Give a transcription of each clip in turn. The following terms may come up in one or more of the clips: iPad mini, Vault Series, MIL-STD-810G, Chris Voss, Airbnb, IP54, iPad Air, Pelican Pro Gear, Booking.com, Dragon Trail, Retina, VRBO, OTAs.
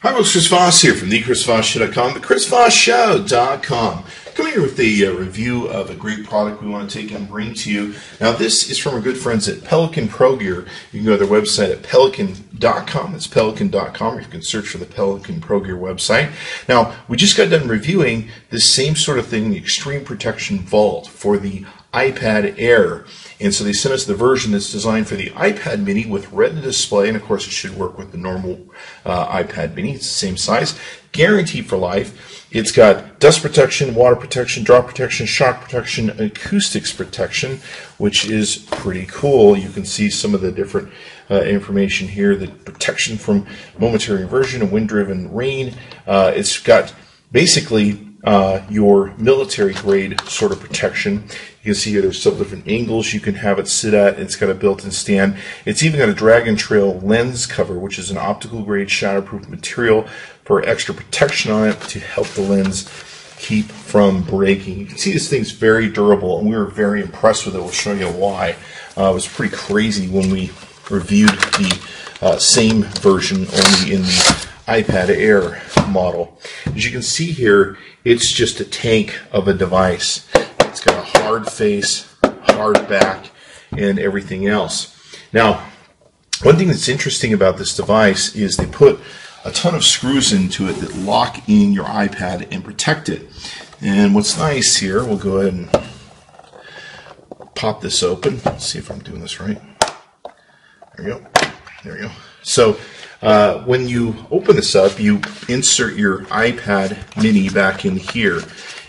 Hi folks, Chris Voss here from thechrisvosshow.com, thechrisvosshow.com. Coming here with the review of a great product we want to take and bring to you. Now this is from our good friends at Pelican Pro Gear. You can go to their website at pelican.com, it's pelican.com, or you can search for the Pelican Pro Gear website. Now we just got done reviewing this same sort of thing, the Extreme Protection Vault for the iPad Air, and so they sent us the version that's designed for the iPad mini with Retina display, and of course it should work with the normal iPad mini. It's the same size, guaranteed for life. It's got dust protection, water protection, drop protection, shock protection, acoustics protection, which is pretty cool. You can see some of the different information here, the protection from momentary inversion and wind-driven rain. It's got basically your military grade sort of protection. You can see here there's several different angles you can have it sit at. It's got a built-in stand. It's even got a Dragon Trail lens cover, which is an optical grade shatterproof material for extra protection on it to help the lens keep from breaking. You can see this thing's very durable, and we were very impressed with it. We'll show you why. It was pretty crazy when we reviewed the same version only in the iPad Air model. As you can see here, it's just a tank of a device. It's got a hard face, hard back, and everything else. Now, one thing that's interesting about this device is they put a ton of screws into it that lock in your iPad and protect it. And what's nice here, we'll go ahead and pop this open. Let's see if I'm doing this right. There you go. There you go. So when you open this up, you insert your iPad mini back in here.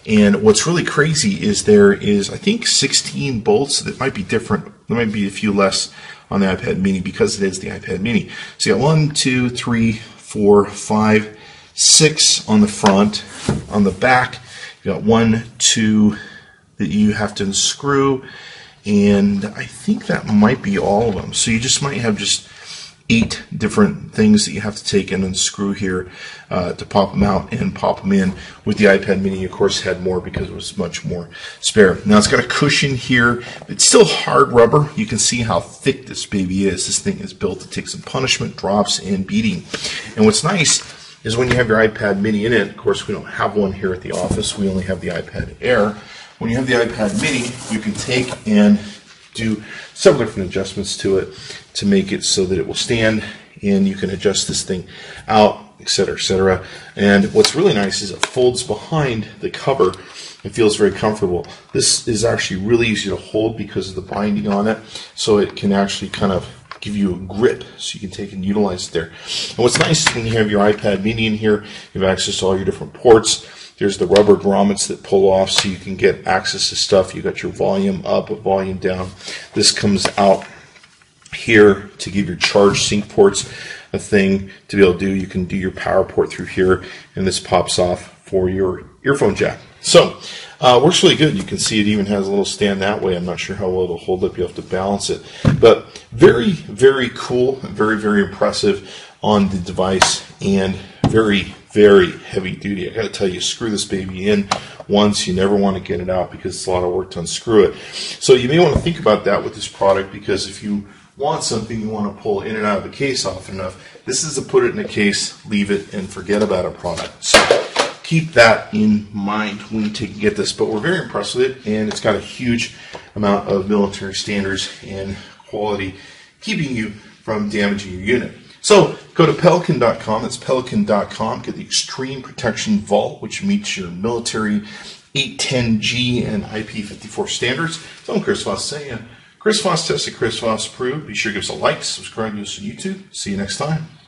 And what's really crazy is there is, I think, 16 bolts that might be different. There might be a few less on the iPad mini because it is the iPad mini. So you got 1, 2, 3, 4, 5, 6 on the front. On the back, you got 1, 2 that you have to unscrew. And I think that might be all of them. So you just might have just 8 different things that you have to take and unscrew here to pop them out and pop them in. With the iPad mini, of course, had more because it was much more spare. Now it's got a cushion here. It's still hard rubber. You can see how thick this baby is. This thing is built to take some punishment, drops, and beating. And what's nice is when you have your iPad mini in it, of course, we don't have one here at the office. We only have the iPad Air. When you have the iPad mini, you can take and do several different adjustments to it to make it so that it will stand, and you can adjust this thing out, etc., etc. And what's really nice is it folds behind the cover and feels very comfortable. This is actually really easy to hold because of the binding on it, so it can actually kind of give you a grip so you can take and utilize it there. And what's nice is when you have your iPad mini in here, you have access to all your different ports. There's the rubber grommets that pull off so you can get access to stuff. You got your volume up, volume down. This comes out here to give your charge sync ports a thing to be able to do. You can do your power port through here, and this pops off for your earphone jack. So works really good. You can see it even has a little stand that way. I'm not sure how well it'll hold up. You'll have to balance it. But very, very cool, and very, very impressive on the device, and very, very heavy duty. I gotta tell you, screw this baby in once. You never want to get it out because it's a lot of work to unscrew it. So you may want to think about that with this product, because if you want something you want to pull in and out of the case often enough, this is to put it in a case, leave it, and forget about a product. So keep that in mind when you take and get this. But we're very impressed with it, and it's got a huge amount of military standards and quality, keeping you from damaging your unit. So go to pelican.com, that's pelican.com, get the Extreme Protection Vault, which meets your military 810G and IP54 standards. So I'm Chris Voss saying, Chris Voss tested, Chris Voss approved. Be sure to give us a like, subscribe to us on YouTube. See you next time.